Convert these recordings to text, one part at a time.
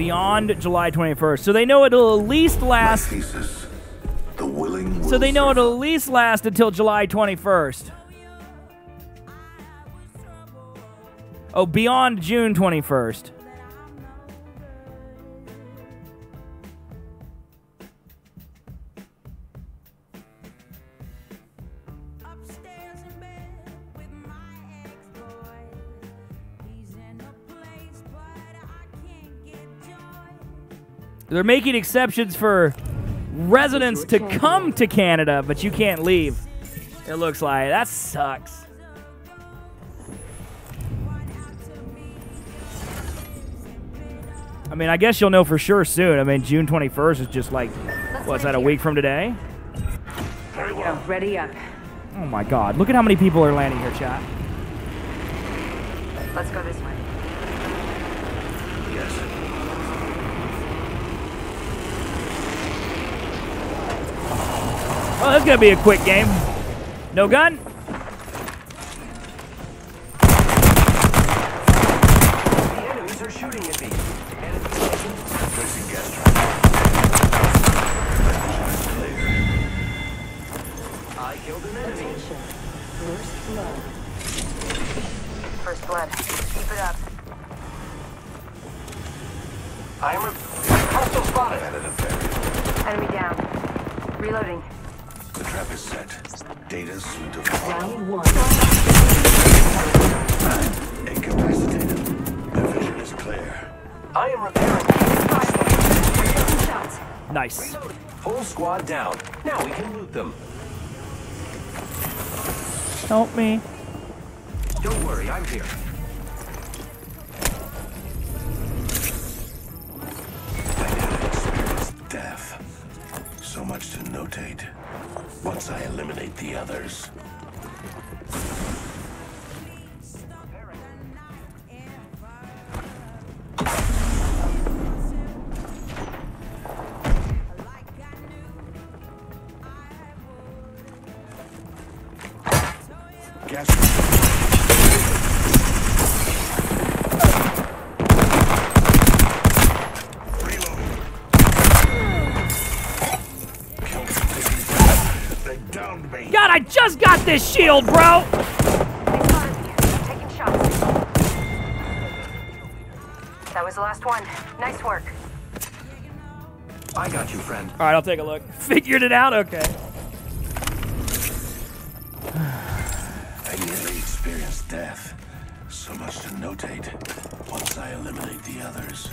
beyond July 21st. So they know it'll at least last. So they know it'll at least last until July 21st. Oh, beyond June 21st. They're making exceptions for residents to come to Canada, but you can't leave. It looks like. That sucks. I mean, I guess you'll know for sure soon. I mean, June 21st is just like, what's that, a week from today? Very well. Ready up. Oh my God. Look at how many people are landing here, chat. Let's go this way. Yes. Oh, that's gonna be a quick game. No gun. The enemies are shooting at me. I killed an enemy. First blood. Keep it up. I am hostile spotted. Enemy down. Reloading. The trap is set. Data's soon to follow. I'm incapacitated. The vision is clear. I am repairing. Nice. Full squad down. Now we can loot them. Help me. Don't worry, I'm here. I have experienced death. So much to notate. Once I eliminate the others. This shield, bro. Taking shots. That was the last one. Nice work. I got you, friend. All right, I'll take a look. Figured it out. Okay. I nearly experienced death. So much to notate. Once I eliminate the others.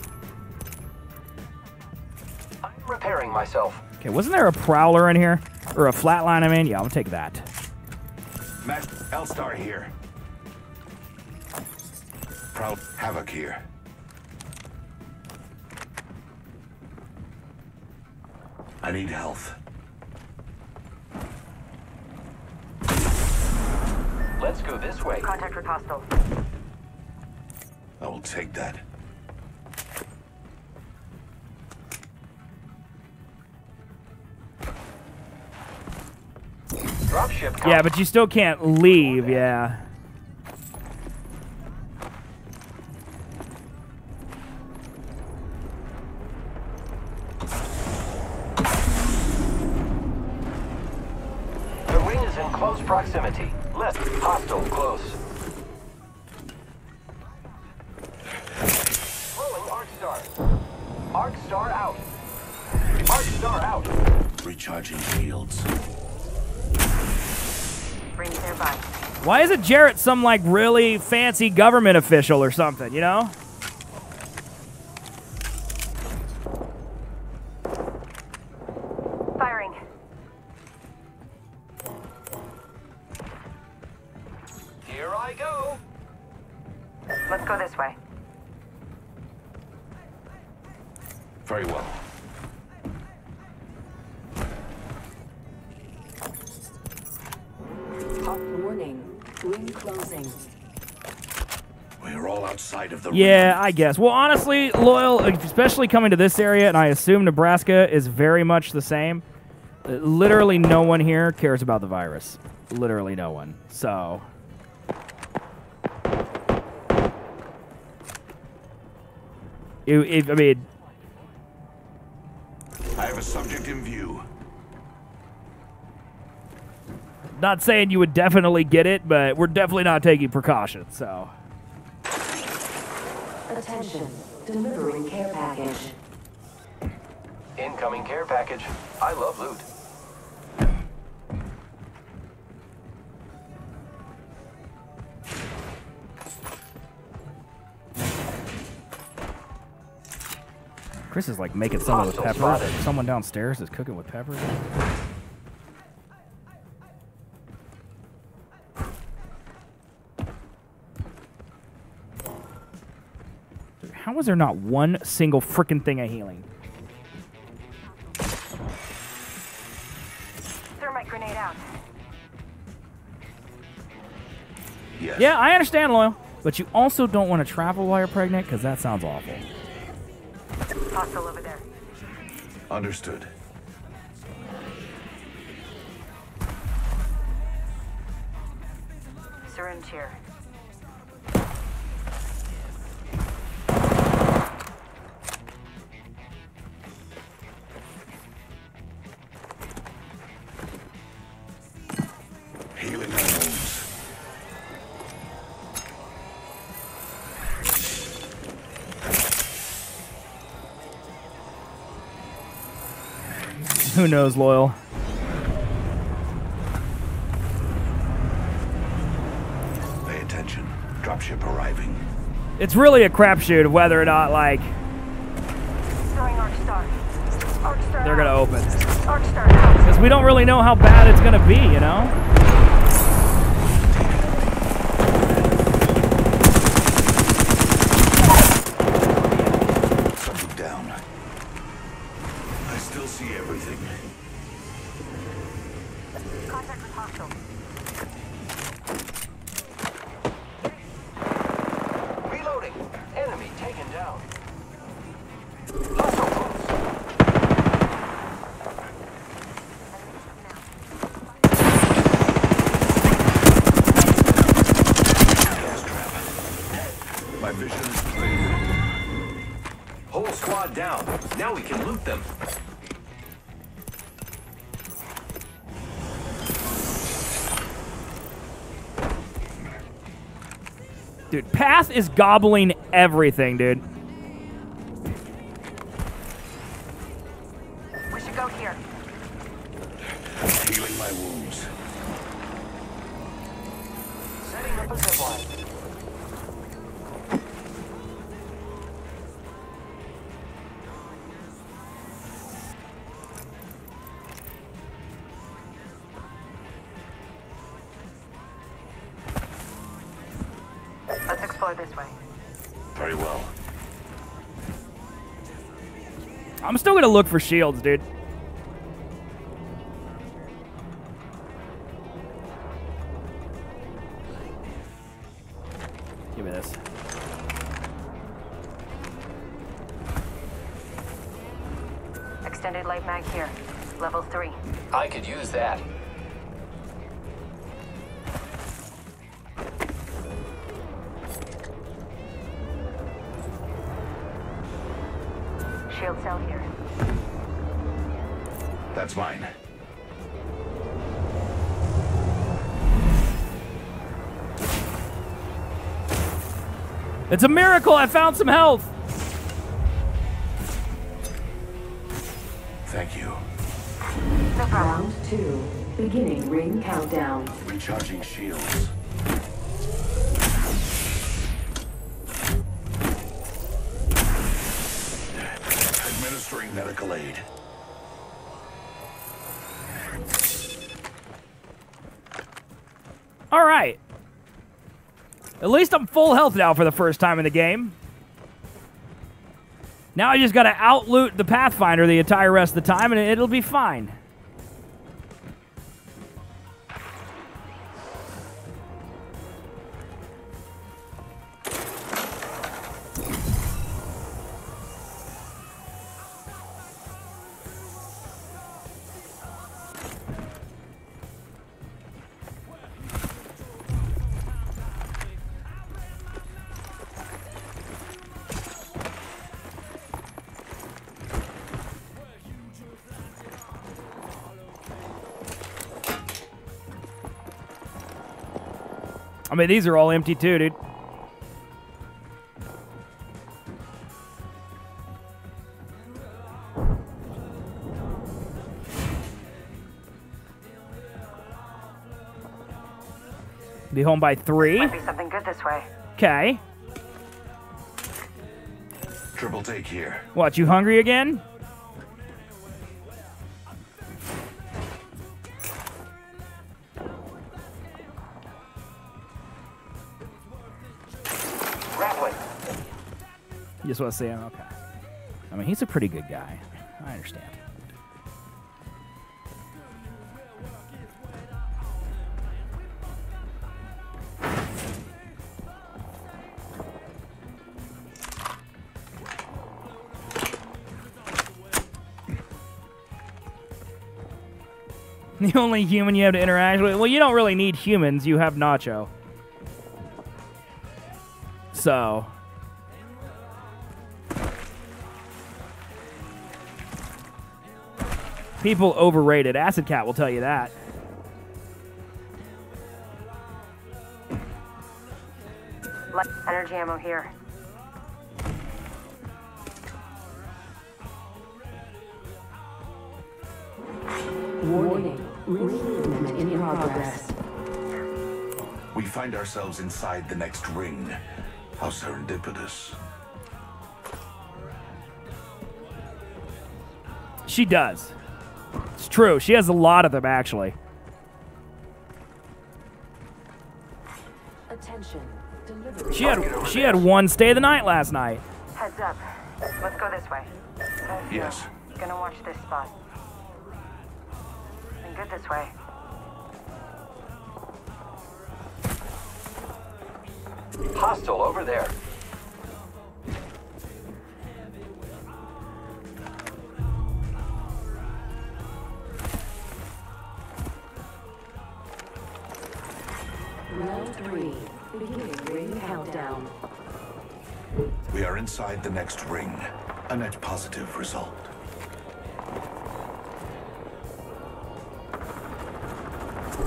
I'm repairing myself. Okay, wasn't there a prowler in here or a flatline? I mean, yeah, I'll take that. L-Star here. Proud Havoc here. I need health. Let's go this way. Contact with hostile. I will take that. Yeah, but you still can't leave, yeah. The ring is in close proximity. Left hostile close. Rolling Arcstar. Arcstar out. Arcstar out. Recharging shields. Why isn't Jarrett some, like, really fancy government official or something, you know? Firing. Here I go. Let's go this way. Very well. Yeah, I guess. Well, honestly, Loyal, especially coming to this area, and I assume Nebraska is very much the same. Literally no one here cares about the virus. Literally no one. So... I mean, Not saying you would definitely get it, but we're definitely not taking precautions, so. Attention, delivering care package. Incoming care package. I love loot. Chris is like making someone with peppers. Someone downstairs is cooking with peppers. How was there not one single freaking thing of healing? Thermite grenade out. Yes. Yeah, I understand, Loyal. But you also don't want to travel while you're pregnant, because that sounds awful. Hostile over there. Understood. Syringe here. Healing animals. Who knows, Loyal? Pay attention. Dropship arriving. It's really a crapshoot whether or not, like, Arcstar they're gonna open. Because we don't really know how bad it's gonna be, you know? Dude, Path is gobbling everything, dude. We should go here. Healing my wounds. Setting up a zip line. This way. Very well. I'm still gonna look for shields, dude. Give me this. Extended light mag here. Level 3. I could use that. Shield cell here. That's mine. It's a miracle! I found some health! Thank you. No problem. Round 2. Beginning ring countdown. Recharging shields. Medical aid. All right. At least I'm full health now for the first time in the game. Now I just got to out-loot the Pathfinder the entire rest of the time, and it'll be fine. I mean, these are all empty too, dude. Be home by 3. Might be something good this way. Okay. Triple take here. What, you hungry again? Grappling. You just want to see him? Okay. I mean, he's a pretty good guy. I understand. The only human you have to interact with. Well, you don't really need humans. You have Nacho. So. People overrated. Acid Cat will tell you that. Light energy ammo here. Warning. Movement in progress. We find ourselves inside the next ring. How serendipitous. She does. It's true. She has a lot of them, actually. Attention. Delivery. She had one stay the night last night. Heads up. Let's go this way. Yes. Gonna watch this spot. Good this way. Hostile over there. Round 3, beginning ring countdown. We are inside the next ring. A net positive result.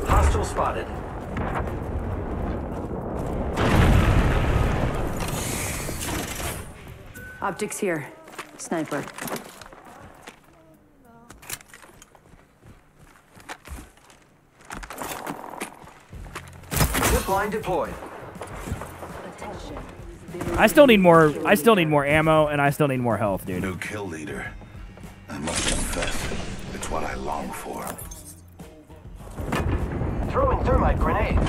Hostile spotted. Optics here. Sniper. Zip line deployed. Attention. I still need more ammo, and I still need more health, dude. New kill leader. I must confess, it's what I long for. Throwing thermite grenade.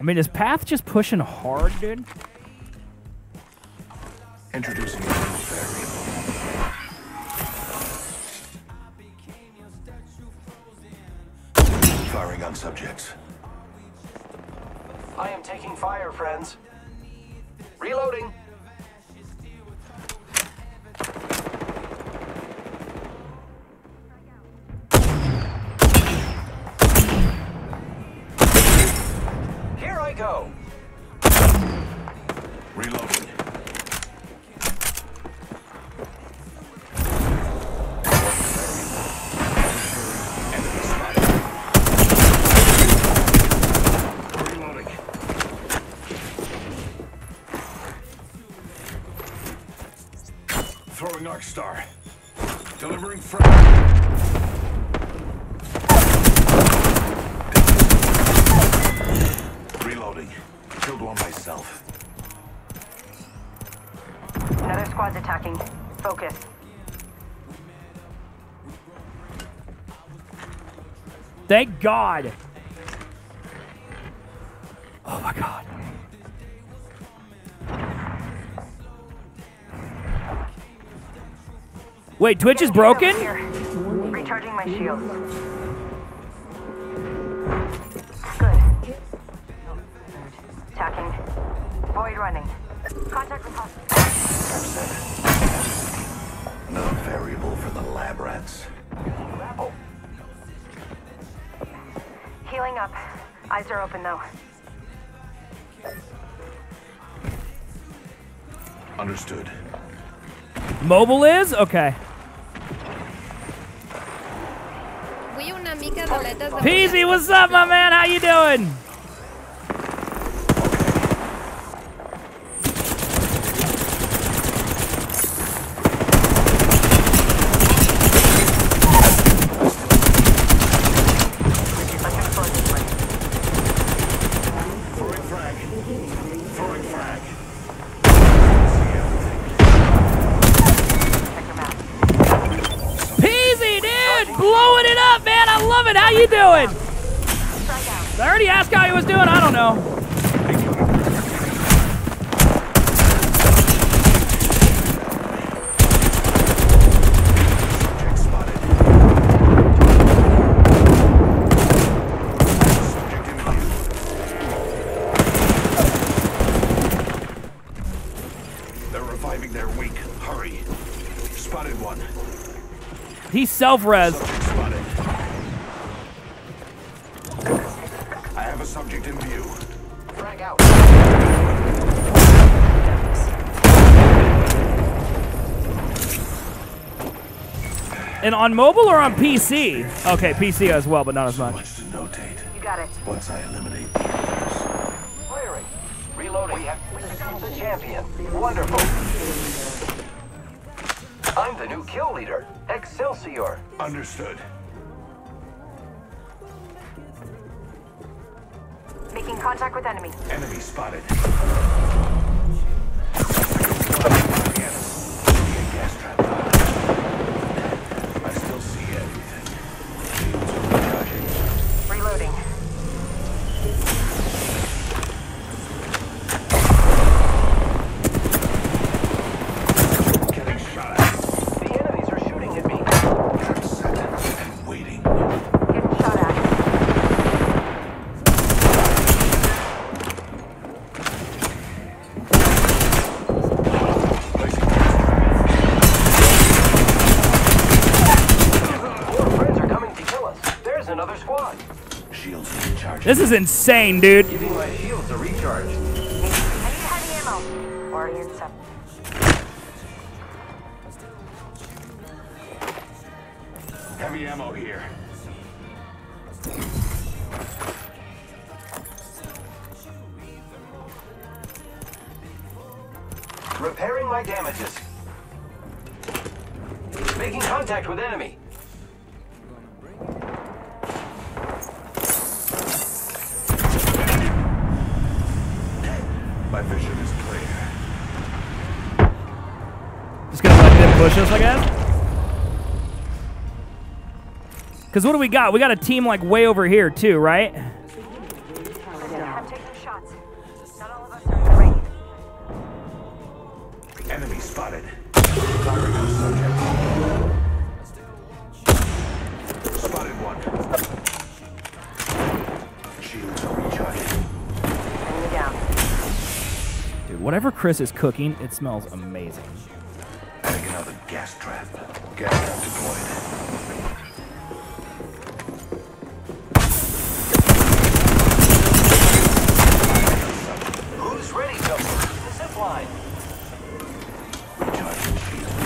I mean, is Path just pushing hard, dude? Introducing a new variable. Firing on subjects. I am taking fire, friends. Reloading. Go. Reloading. Reloading. Throwing Arcstar. Delivering front. Reloading. Killed one myself. Another squad's attacking. Focus. Thank God. Oh my God. Wait, Twitch is broken? Recharging my shields. Attacking. Void running. Contact with hostile. Another variable for the lab rats. Oh. Healing up. Eyes are open though. Understood. Mobile is? Okay. Peasy, what's up, my man? How you doing? Self-res. I have a subject in view. Frag out. And on mobile or on PC? Okay, PC as well, but not as much. So much to notate. You got it. Once I eliminate the others. Firing. Reloading. We have the champion. Wonderful. I'm the new kill leader. Excelsior. Understood. Making contact with enemy. Enemy spotted. I still see everything. Reloading. This is insane, dude. Giving my shields a recharge. I need heavy ammo. Or here's some. Heavy ammo here. Repairing my damages. Making contact with enemy. I guess. Because what do we got? We got a team like way over here too, right? Enemy spotted. Spotted one. Shields are recharging. Dude, whatever Chris is cooking, it smells amazing. Gas trap. Gas trap deployed. Who's ready to go? The zip line. Recharging shields.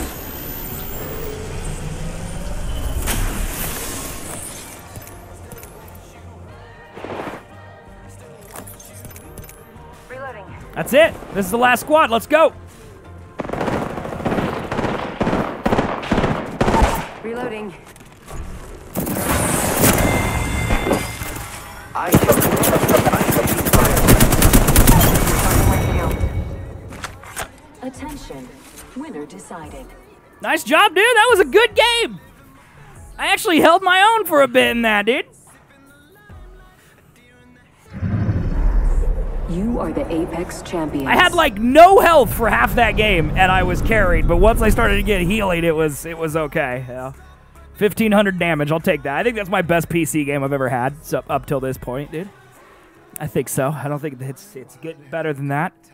Reloading. That's it. This is the last squad. Let's go. Reloading. Attention. Winner decided. Nice job, dude. That was a good game. I actually held my own for a bit in that, dude. You are the Apex Champion. I had like no health for half that game, and I was carried. But once I started to get healing, it was okay. Yeah. 1,500 damage. I'll take that. I think that's my best PC game I've ever had, so up till this point, dude. I think so. I don't think it's getting better than that.